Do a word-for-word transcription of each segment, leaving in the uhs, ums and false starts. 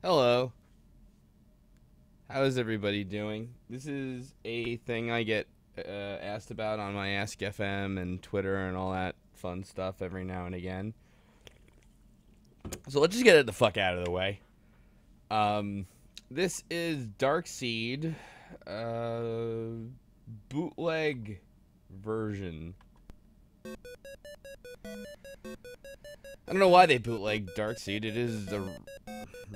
Hello. How is everybody doing? This is a thing I get uh, asked about on my Ask F M and Twitter and all that fun stuff every now and again. So let's just get it the fuck out of the way. Um, this is Darkseed uh, bootleg version. I don't know why they bootlegged Darkseed. It is a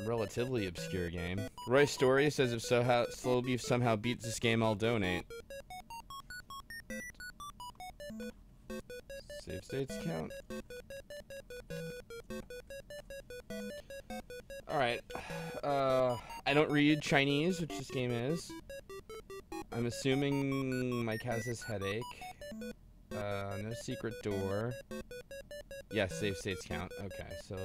relatively obscure game. Roy Story says if Soho Slow Beef somehow beats this game, I'll donate. Save states count. Alright. Uh, I don't read Chinese, which this game is. I'm assuming Mike has his headache. Uh, no secret door. Yes, yeah, save states count. Okay, so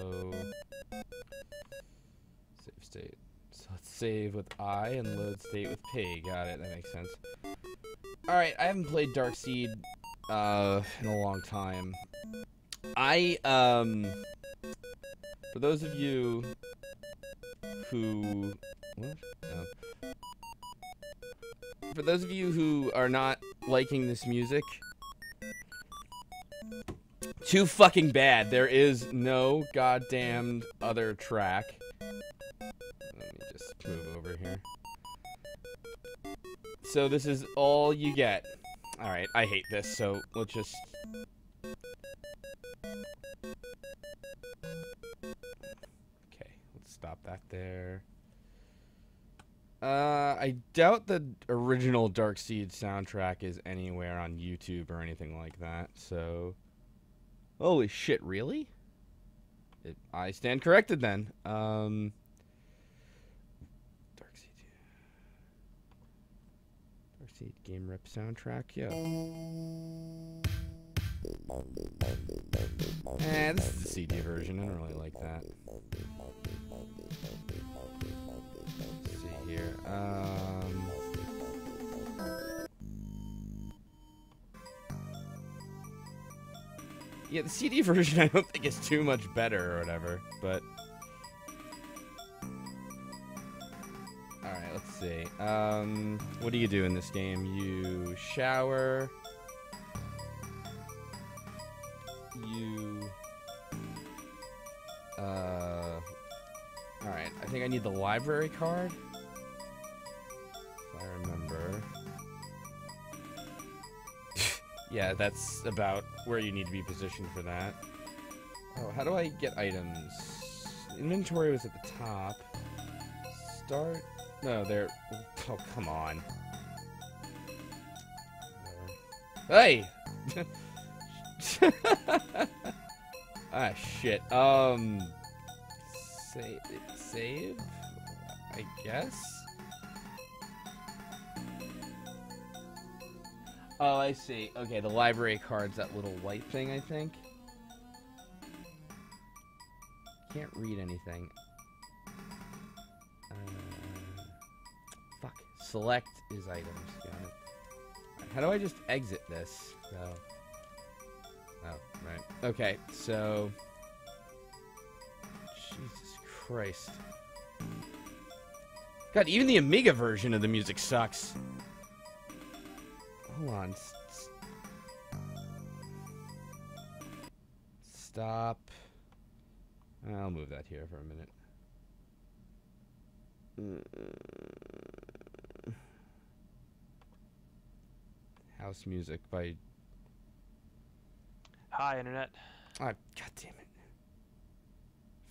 save state. So let's save with I and load state with P. Got it. That makes sense. All right, I haven't played Darkseed uh, in a long time. I um, for those of you who what? No. For those of you who are not liking this music. Too fucking bad. There is no goddamn other track. Let me just move over here. So this is all you get. Alright, I hate this, so we'll just... Okay, let's stop that there. Uh, I doubt the original Darkseed soundtrack is anywhere on YouTube or anything like that, so... Holy shit, really? It, I stand corrected then. Um, Darkseed. Darkseed game rep soundtrack, yeah. Eh, this is the C D version. I don't really like that. Let's see here. Um... Yeah, the C D version I don't think is too much better or whatever, but... Alright, let's see. Um, what do you do in this game? You shower... You... Uh... Alright, I think I need the library card? If I remember... Yeah, that's about where you need to be positioned for that. Oh, how do I get items? Inventory was at the top. Start... No, they're... Oh, come on. Hey! Ah, shit. Um... Save... Save? I guess? Oh, I see. Okay, the library card's that little white thing, I think. Can't read anything. Uh, fuck. Select is items. Got it. How do I just exit this? No. Oh, right. Okay, so... Jesus Christ. God, even the Amiga version of the music sucks. Hold on. Stop. I'll move that here for a minute. House music by... Hi, Internet. Oh, God damn it.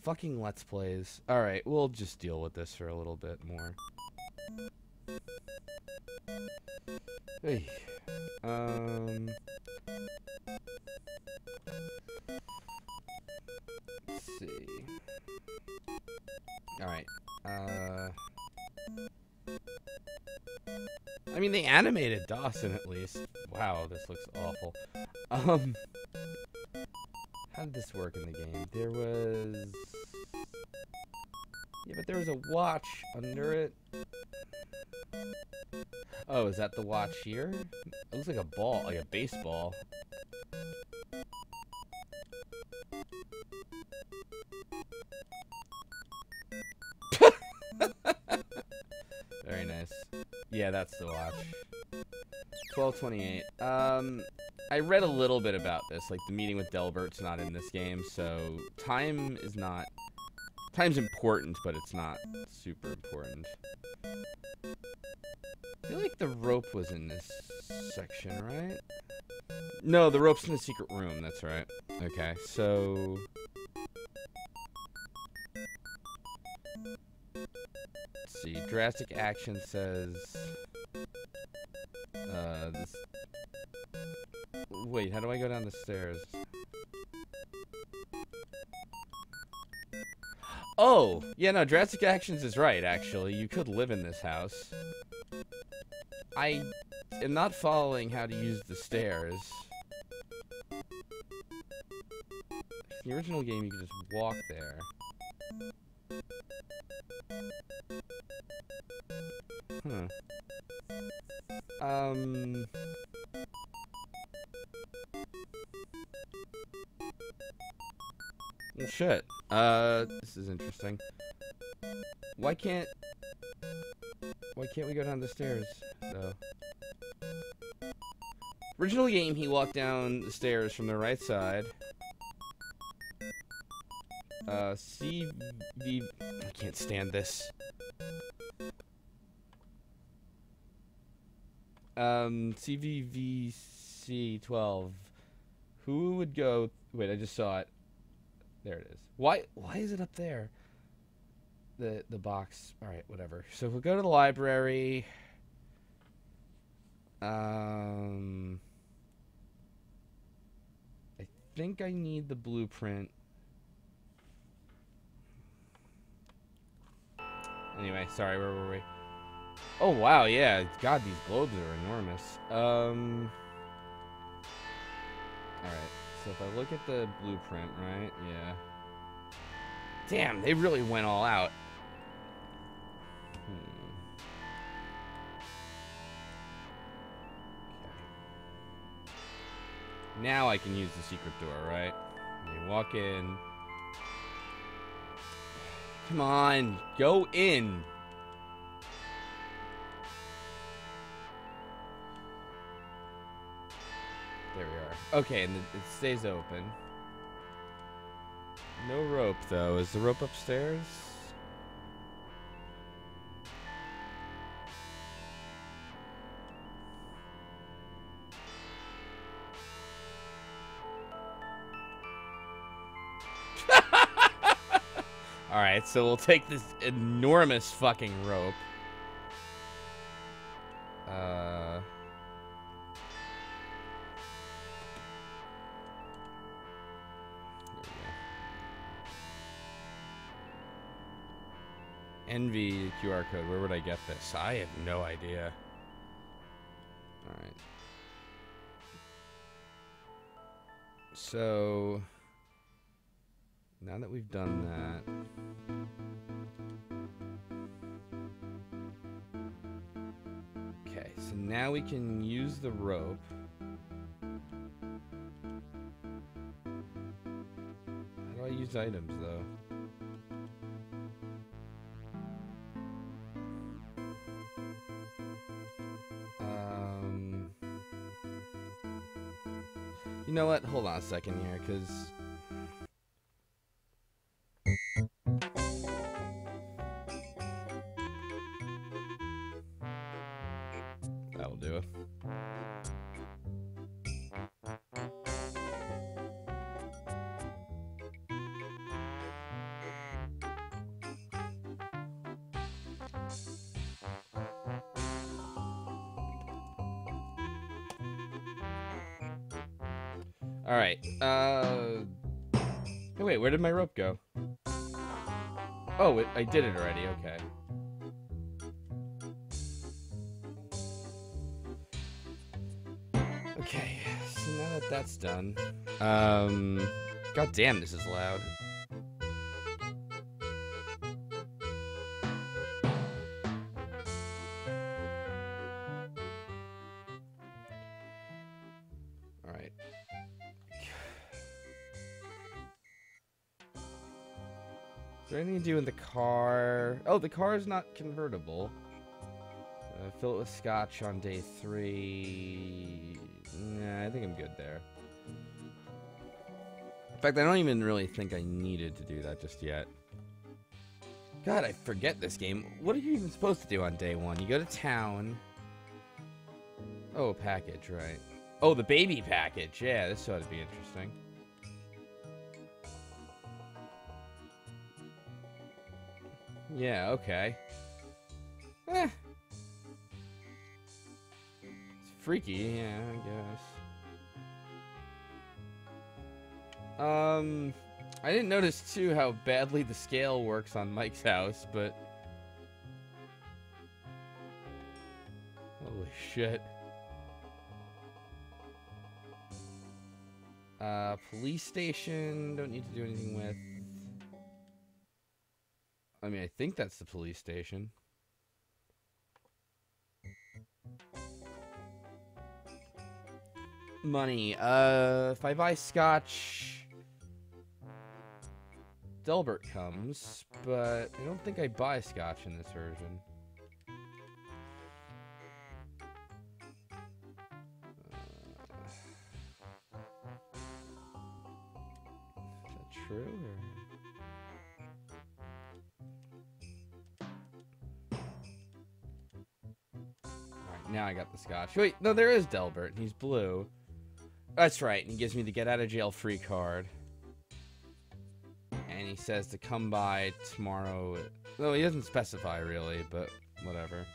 Fucking Let's Plays. Alright, we'll just deal with this for a little bit more. Hey. Um. Let's see. All right. Uh. I mean, they animated Dawson at least. Wow, this looks awful. Um. How did this work in the game? There was. Yeah, but there was a watch under it. Oh, is that the watch here? It looks like a ball, like a baseball. Yeah, that's the watch. twelve twenty-eight. Um, I read a little bit about this. Like, the meeting with Delbert's not in this game, so time is not... Time's important, but it's not super important. I feel like the rope was in this section, right? No, the rope's in the secret room. That's right. Okay, so... Let's see. Drastic Action says... Uh, this... Wait, how do I go down the stairs? Oh! Yeah, no, Drastic Actions is right, actually. You could live in this house. I am not following how to use the stairs. In the original game, you could just walk there. Hmm. Um... Well, shit. Uh, this is interesting. Why can't... Why can't we go down the stairs, though? Original game, he walked down the stairs from the right side. Uh, C V... I can't stand this. Um, C V V C twelve. Who would go... Wait, I just saw it. There it is. Why why is it up there? The the box. Alright, whatever. So if we go to the library. Um I think I need the blueprint. Anyway, sorry, where were we? Oh wow, yeah. God, these globes are enormous. Um Alright. So if I look at the blueprint, right? Yeah. Damn, they really went all out. Hmm. Okay. Now I can use the secret door, right? And you walk in. Come on, go in. There we are. Okay, and it stays open. No rope, though. Is the rope upstairs? Alright, so we'll take this enormous fucking rope. Uh... Envy Q R code. Where would I get this? I have no idea. All right. So now that we've done that, okay. So now we can use the rope. How do I use items though? You know what? Hold on a second here, because... That'll do it. Alright, uh... Hey, wait, where did my rope go? Oh, it, I did it already, okay. Okay, so now that that's done... Um... God damn, this is loud. Is there anything to do in the car? Oh, the car is not convertible. Uh, fill it with scotch on day three. Nah, I think I'm good there. In fact, I don't even really think I needed to do that just yet. God, I forget this game. What are you even supposed to do on day one? You go to town. Oh, a package, right. Oh, the baby package. Yeah, this ought to be interesting. Yeah, okay. Eh. It's freaky, yeah, I guess. Um, I didn't notice, too, how badly the scale works on Mike's house, but... Holy shit. Uh, police station, don't need to do anything with... I mean, I think that's the police station. Money. Uh, if I buy scotch, Delbert comes, but I don't think I buy scotch in this version. Uh, is that true? Or... Now I got the scotch. Wait, no, there is Delbert. He's blue. That's right. And he gives me the get out of jail free card. And he says to come by tomorrow. No, he doesn't specify really, but whatever.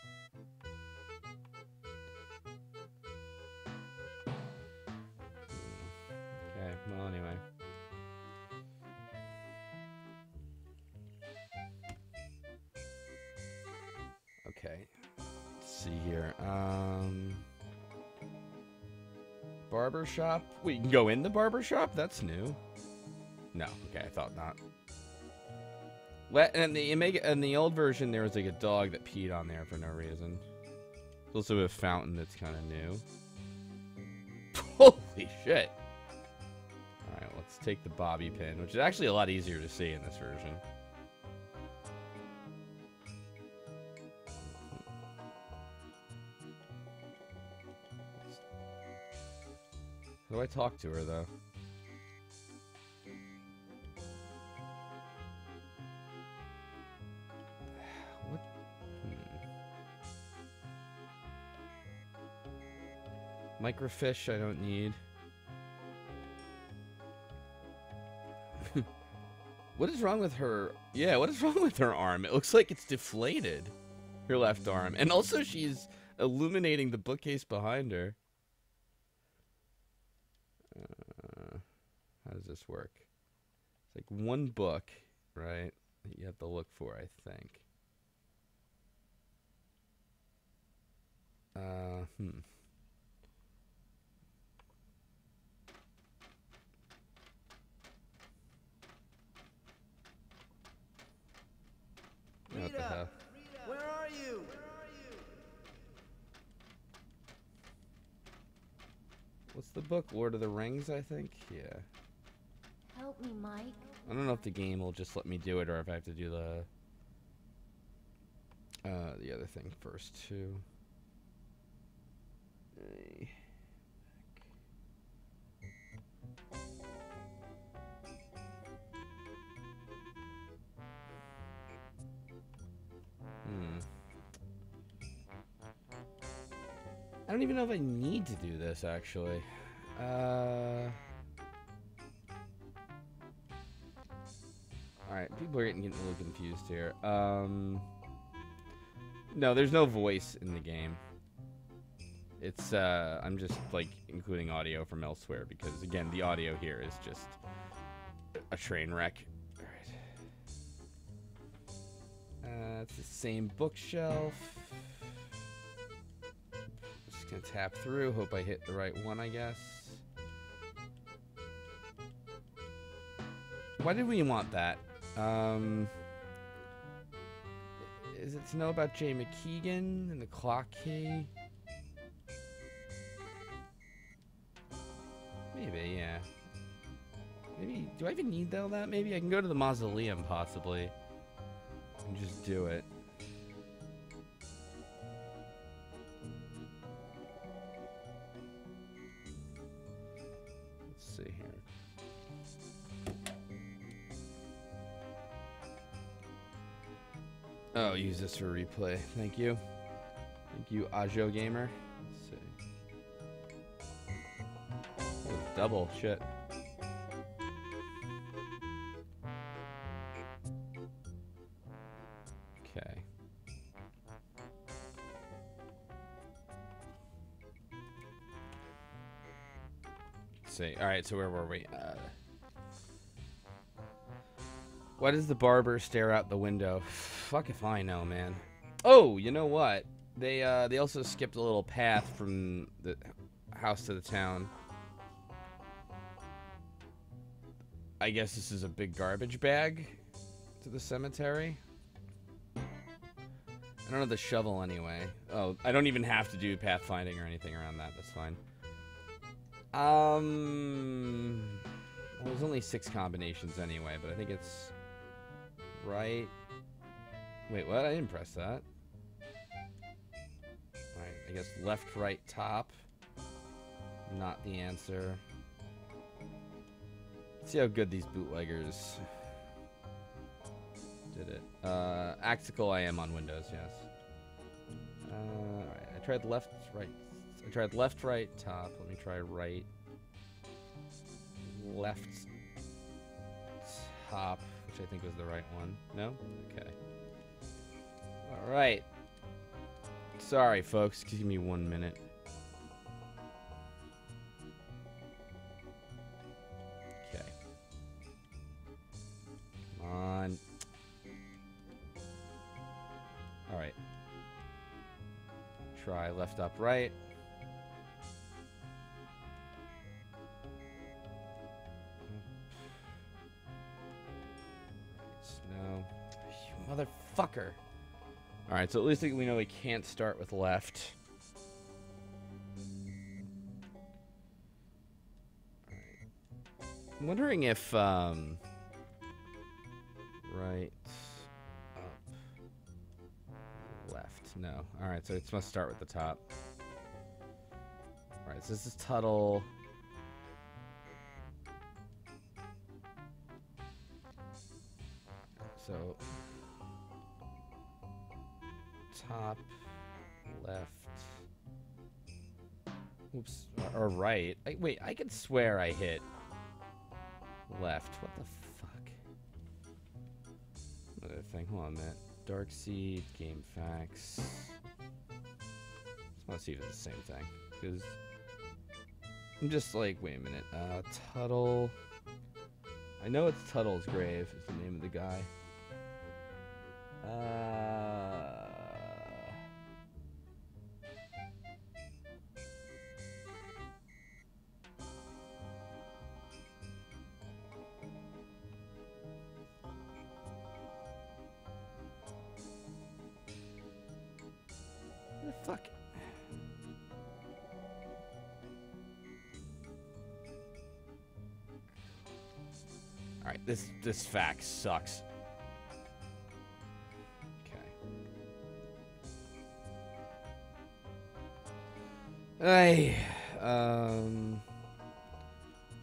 Okay, well, anyway. Okay. See here, um, barber shop. Wait, you can go in the barber shop. That's new. No, okay, I thought not. Let and the Omega in the old version there was like a dog that peed on there for no reason. There's also a fountain that's kind of new. Holy shit! All right, let's take the bobby pin, which is actually a lot easier to see in this version. How do I talk to her, though? What? Hmm. Microfiche I don't need. What is wrong with her? Yeah, what is wrong with her arm? It looks like it's deflated. Her left arm. And also she's illuminating the bookcase behind her. How does this work? It's like one book, right, that you have to look for, I think. Uh, hmm. Rita, what the hell? Rita, where are you? What's the book? Lord of the Rings, I think? Yeah. Help me, Mike. I don't know if the game will just let me do it or if I have to do the uh, the other thing first, too. Hey. Hmm. I don't even know if I need to do this, actually. Uh... Alright, people are getting, getting a little confused here. Um, no, there's no voice in the game. It's, uh, I'm just, like, including audio from elsewhere because, again, the audio here is just a train wreck. Alright. Uh, it's the same bookshelf. I'm just gonna tap through. Hope I hit the right one, I guess. Why did we want that? Um, is it to know about Jay McKeegan and the clock key? Maybe, yeah. Maybe, do I even need all that? Maybe I can go to the mausoleum, possibly, and just do it. Oh, use this for replay. Thank you. Thank you, Ajo Gamer. Let's see. Oh, double shit. Okay. Let's see. All right, so where were we? Uh, Why does the barber stare out the window? Fuck if I know, man. Oh, you know what? They uh, they also skipped a little path from the house to the town. I guess this is a big garbage bag to the cemetery. I don't have the shovel anyway. Oh, I don't even have to do pathfinding or anything around that. That's fine. Um, well, there's only six combinations anyway, but I think it's... right. Wait, what? I didn't press that. Alright, I guess left, right, top. Not the answer. Let's see how good these bootleggers did it. Uh, Axical I am on Windows, yes. Uh, Alright, I tried left, right. I tried left, right, top. Let me try right. Left, top, which I think was the right one. No? Okay. All right. Sorry, folks. Give me one minute. Okay. Come on. All right. Try left, up, right. No. You motherfucker. All right, so at least we know we can't start with left. I'm wondering if um, right, up, left. No. All right, so it must start with the top. All right, so this is Tuttle. So. Top, left, oops, or right. I, wait, I could swear I hit left. What the fuck? Another thing. Hold on a minute. Darkseed, Game Facts. Just want to see if it's the same thing. Because I'm just like, wait a minute. Uh, Tuttle. I know it's Tuttle's grave is the name of the guy. Uh... This this fact sucks. Okay. I um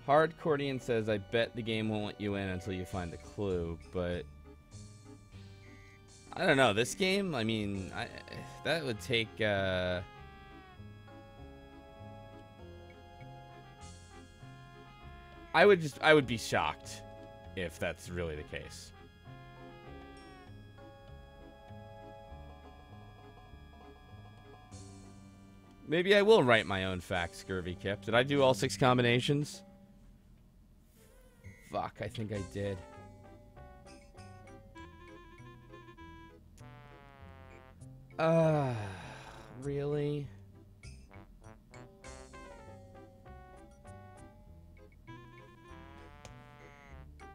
Hardcordian says I bet the game won't let you in until you find the clue, but I don't know, this game, I mean, I that would take uh I would just I would be shocked if that's really the case. Maybe I will write my own facts, Scurvy Kip. Did I do all six combinations? Fuck, I think I did. Uh, really?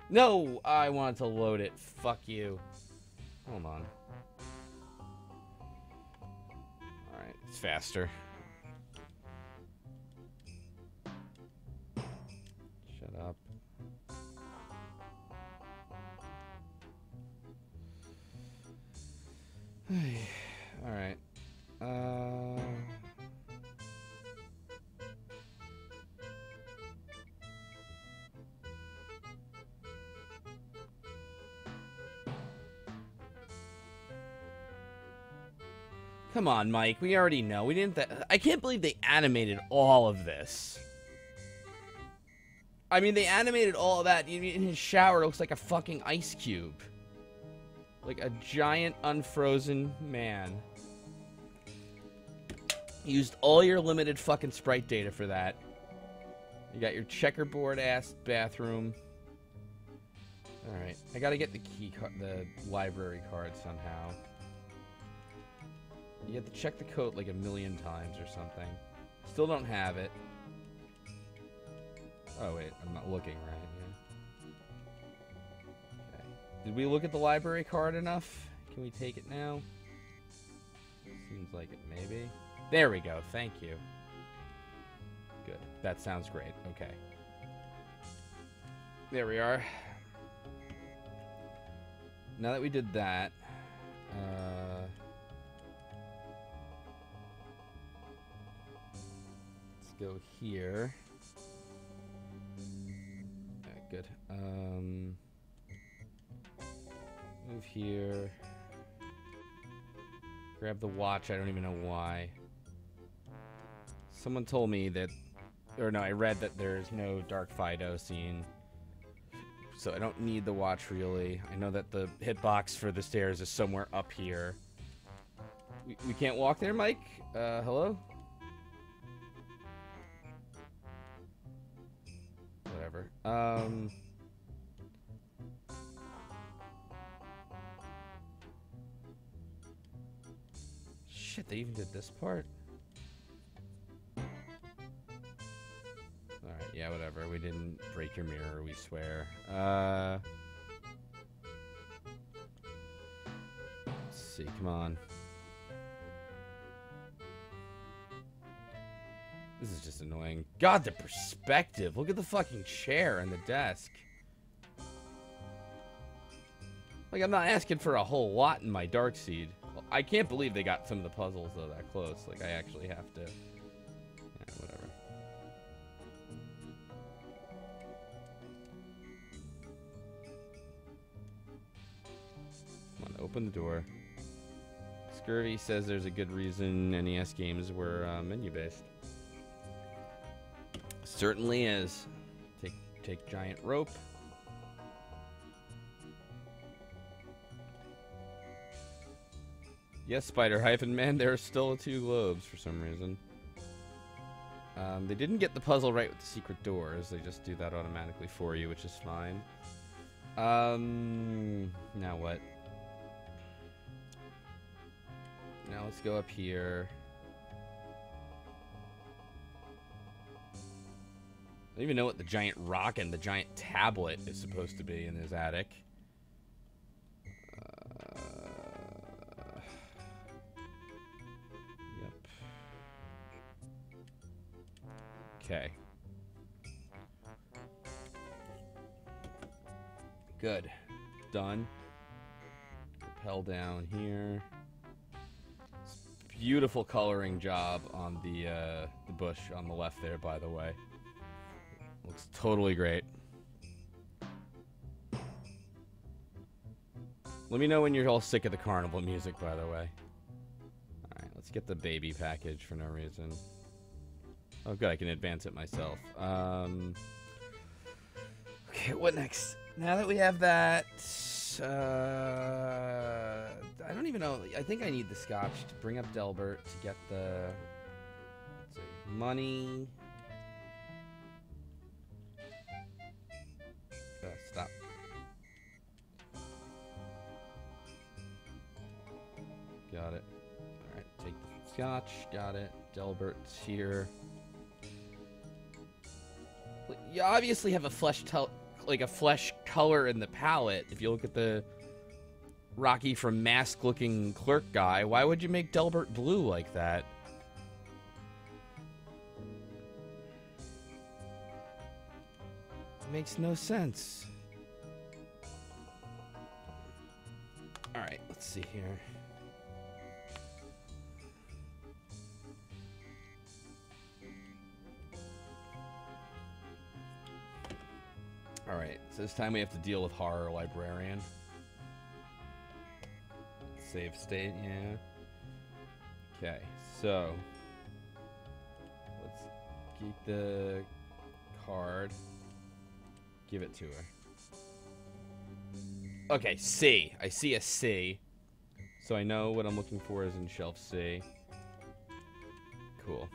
No, I wanted to load it. Fuck you. Hold on. All right, it's faster. Shut up. All right. Uh... Come on, Mike. We already know. We didn't... Th I can't believe they animated all of this. I mean, they animated all of that. In his shower, it looks like a fucking ice cube. Like a giant, unfrozen man. You used all your limited fucking sprite data for that. You got your checkerboard-ass bathroom. Alright. I gotta get the key card, the library card somehow. You have to check the coat like a million times or something. Still don't have it. Oh, wait. I'm not looking right here. Okay. Did we look at the library card enough? Can we take it now? Seems like it, maybe. There we go. Thank you. Good. That sounds great. Okay. There we are. Now that we did that, uh... let's go here. Alright, good. Um... Move here. Grab the watch, I don't even know why. Someone told me that... Or no, I read that there's no Dark Fido scene. So I don't need the watch, really. I know that the hitbox for the stairs is somewhere up here. We, we can't walk there, Mike? Uh, hello? Whatever. Um... Shit, they even did this part? Yeah, whatever. We didn't break your mirror, we swear. Uh, let's see. Come on. This is just annoying. God, the perspective. Look at the fucking chair and the desk. Like, I'm not asking for a whole lot in my Darkseed. Well, I can't believe they got some of the puzzles, though, that close. Like, I actually have to... Yeah, whatever. Open the door. Scurvy says there's a good reason N E S games were uh, menu-based. Certainly is. Take, take giant rope. Yes, Spider-Hyphen-Man, there are still two globes for some reason. Um, they didn't get the puzzle right with the secret doors. They just do that automatically for you, which is fine. Um, now what? Now let's go up here. I don't even know what the giant rock and the giant tablet is supposed to be in his attic. Uh, yep. Okay. Good. Done. Rappel down here. Beautiful coloring job on the, uh, the bush on the left there, by the way. Looks totally great. Let me know when you're all sick of the carnival music, by the way. Alright, let's get the baby package for no reason. Oh good, I can advance it myself. Um, okay, what next? Now that we have that... Uh, I don't even know. I think I need the scotch to bring up Delbert to get the let's see, money. Uh, stop. Got it. All right, take the scotch. Got it. Delbert's here. You obviously have a flesh tell. Like a flesh color in the palette. If you look at the Rocky from Mask looking clerk guy, why would you make Delbert blue like that? It makes no sense. Alright, let's see here. Alright, so this time we have to deal with Horror Librarian. Save state, yeah. Okay, so let's keep the card. Give it to her. Okay, C. I see a C. So I know what I'm looking for is in shelf C. Cool.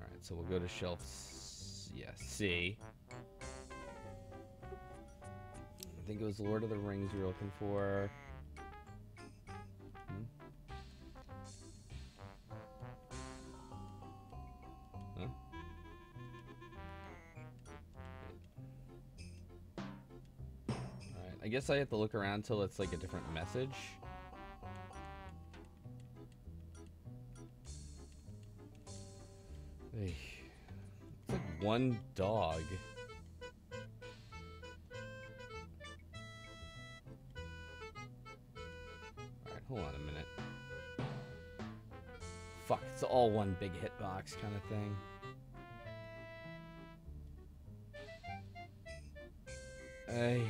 Alright, so we'll go to shelf C. Yeah, C. I think it was Lord of the Rings we were looking for. I guess I have to look around till it's like a different message. It's like one dog. Alright, hold on a minute. Fuck, it's all one big hitbox kind of thing. Hey.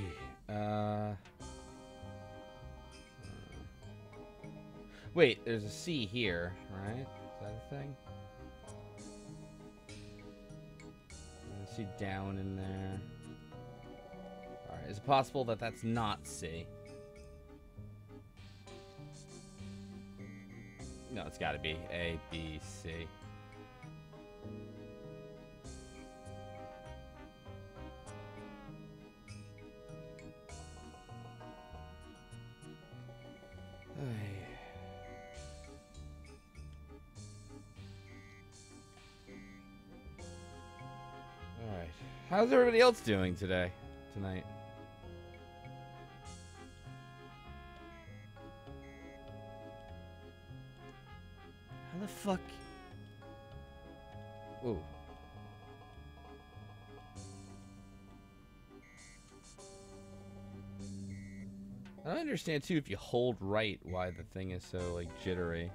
Uh, wait, there's a C here, right? Is that a thing? I see down in there. Alright, is it possible that that's not C? No, it's gotta be A, B, C. How's everybody else doing today, tonight? How the fuck? Ooh. I don't understand too if you hold right why the thing is so like jittery.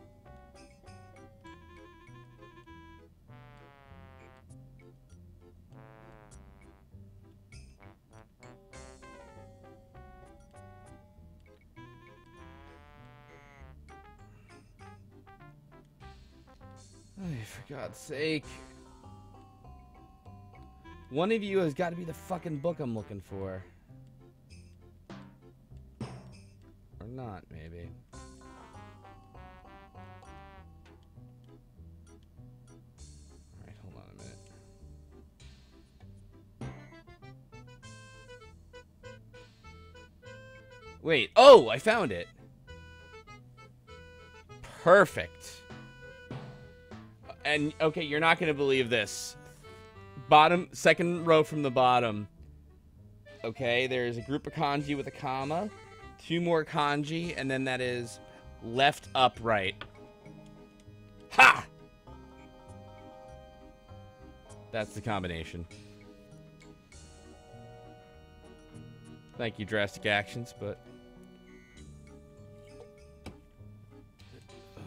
Sake. One of you has got to be the fucking book I'm looking for. Or not, maybe. Alright, hold on a minute. Wait. Oh, I found it. Perfect. And, okay, you're not going to believe this. Bottom, second row from the bottom. Okay, there's a group of kanji with a comma. Two more kanji, and then that is left, up, right. Ha! That's the combination. Thank you, Drastic Actions, but...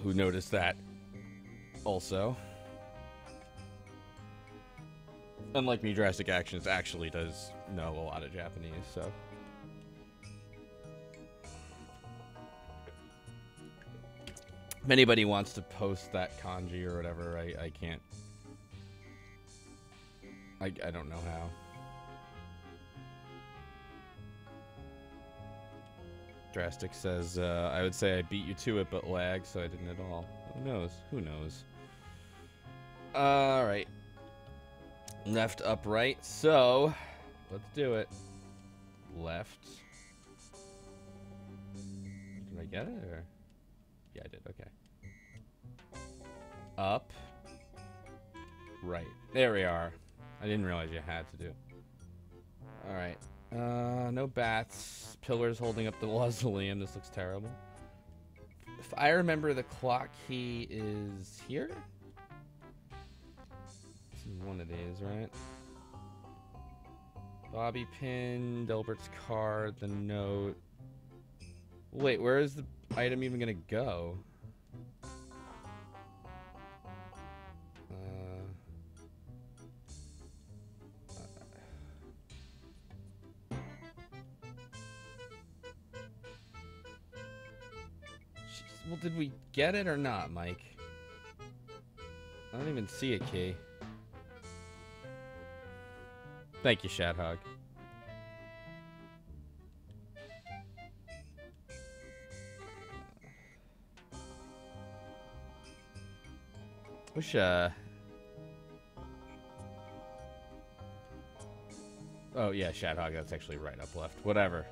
who noticed that? Also, unlike me, Drastic Actions actually does know a lot of Japanese, so. If anybody wants to post that kanji or whatever, I, I can't. I, I don't know how. Drastic says, uh, I would say I beat you to it, but lag, so I didn't at all. Who knows? Who knows? All right. Left, up, right. So, let's do it. Left. Did I get it? Or... yeah, I did. Okay. Up. Right. There we are. I didn't realize you had to do. All right. Uh, no bats. Pillars holding up the mausoleum. This looks terrible. If I remember, the clock key is here. This is one of these, right? Bobby pin, Delbert's card, the note. Wait, where is the item even gonna go? Uh, uh, Well, did we get it or not, Mike? I don't even see a key. Thank you, Shadhog. Wish, uh... Oh, yeah, Shadhog, that's actually right up left. Whatever.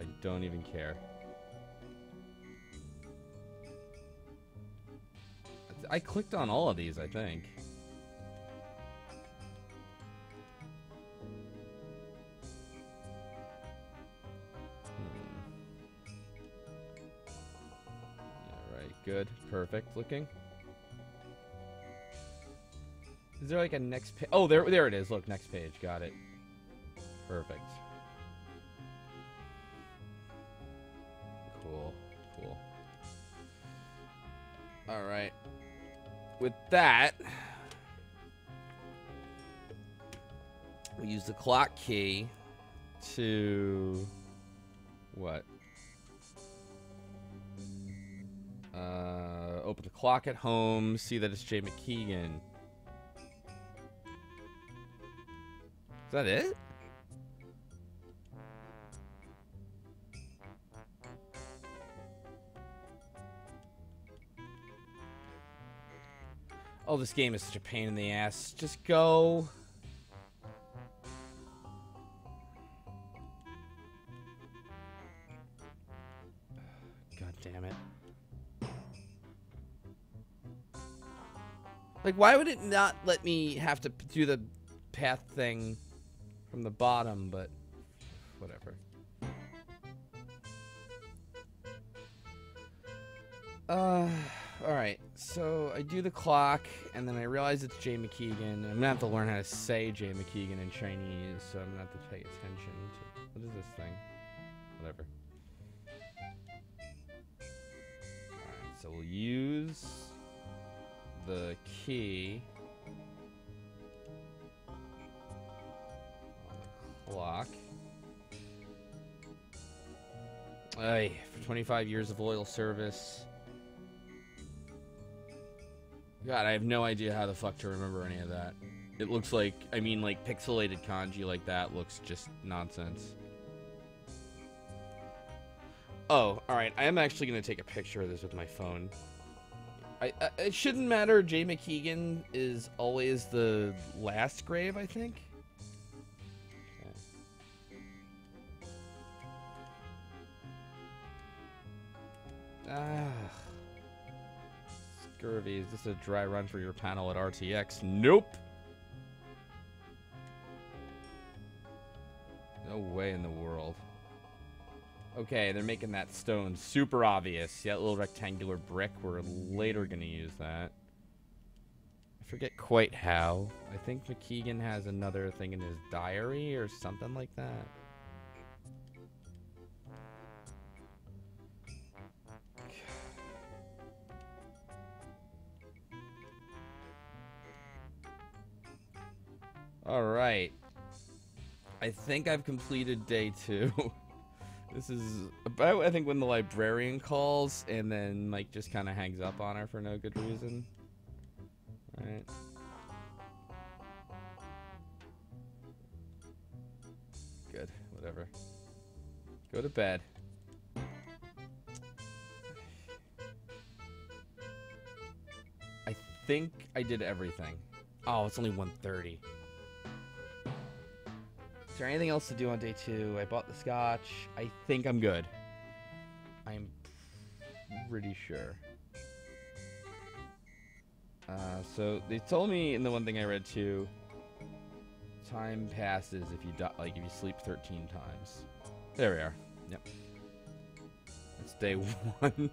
I don't even care. I clicked on all of these, I think. Hmm. Alright, good. Perfect looking. Is there like a next page? Oh, there, there it is. Look, next page. Got it. Perfect. Cool. Cool. All right. With that, we use the clock key to what? Uh, open the clock at home. See that it's Jay McKeegan. Is that it? Oh, this game is such a pain in the ass. Just go. God damn it. Like, why would it not let me have to do the path thing from the bottom, but whatever. Uh, alright, so I do the clock, and then I realize it's Jay McKeegan. I'm gonna have to learn how to say Jay McKeegan in Chinese, so I'm gonna have to pay attention to. What is this thing? Whatever. Alright, so we'll use the key. Clock. Aye, for twenty-five years of loyal service. God, I have no idea how the fuck to remember any of that. It looks like, I mean, like, pixelated kanji like that looks just nonsense. Oh, alright, I am actually going to take a picture of this with my phone. I, I, it shouldn't matter, Jay McKeegan is always the last grave, I think. Ah, Scurvy, is this a dry run for your panel at R T X? Nope! No way in the world. Okay, they're making that stone super obvious. See that little rectangular brick? We're later gonna use that. I forget quite how. I think McKeegan has another thing in his diary or something like that. All right, I think I've completed day two. This is about, I think, when the librarian calls and then Mike just kind of hangs up on her for no good reason. All right. Good, whatever. Go to bed. I think I did everything. Oh, it's only one thirty. Is there anything else to do on day two? I bought the scotch. I think I'm good. I'm pretty sure. Uh, so they told me in the one thing I read too, time passes if you die, like if you sleep thirteen times. There we are. Yep. That's day one.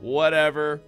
Whatever.